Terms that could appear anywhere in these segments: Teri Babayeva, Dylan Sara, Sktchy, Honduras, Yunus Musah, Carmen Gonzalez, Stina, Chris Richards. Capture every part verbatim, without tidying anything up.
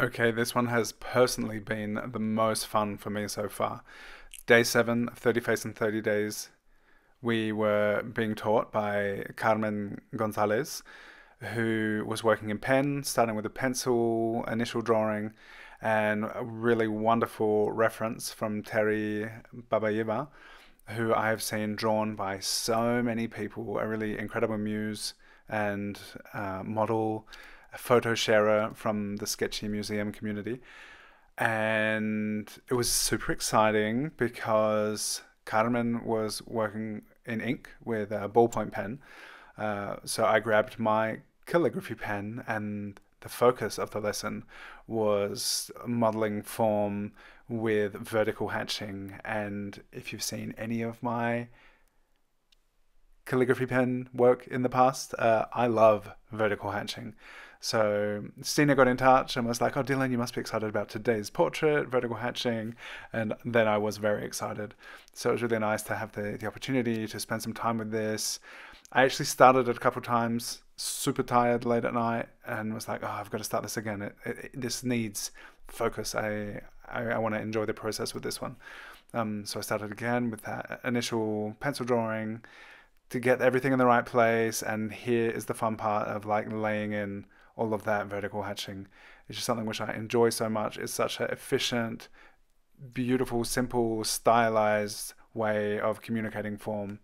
Okay, this one has personally been the most fun for me so far. Day seven of thirty Face in thirty Days, we were being taught by Carmen Gonzalez, who was working in pen, starting with a pencil initial drawing, and a really wonderful reference from Teri Babayeva, who I have seen drawn by so many people, a really incredible muse and uh, model, a photo sharer from the Sketchy Museum community. And it was super exciting because Carmen was working in ink with a ballpoint pen. Uh, so I grabbed my calligraphy pen, and the focus of the lesson was modeling form with vertical hatching. And if you've seen any of my calligraphy pen work in the past, uh, I love vertical hatching. So Stina got in touch and was like, oh, Dylan, you must be excited about today's portrait, vertical hatching. And then I was very excited. So it was really nice to have the, the opportunity to spend some time with this. I actually started it a couple of times, super tired late at night, and was like, oh, I've got to start this again. It, it, it, this needs focus. I, I, I want to enjoy the process with this one. Um, so I started again with that initial pencil drawing to get everything in the right place. And here is the fun part of like laying in all of that vertical hatching. It's just something which I enjoy so much. It's such an efficient, beautiful, simple, stylized way of communicating form.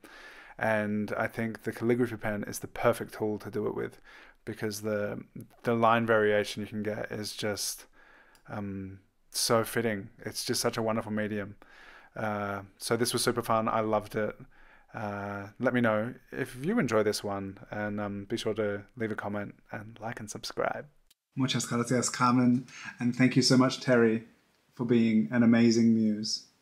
And I think the calligraphy pen is the perfect tool to do it with, because the the line variation you can get is just um, so fitting. It's just such a wonderful medium. Uh, so this was super fun. I loved it. Uh, let me know if you enjoy this one, and um, be sure to leave a comment and like and subscribe. Muchas gracias, Carmen. And thank you so much, Teri, for being an amazing muse.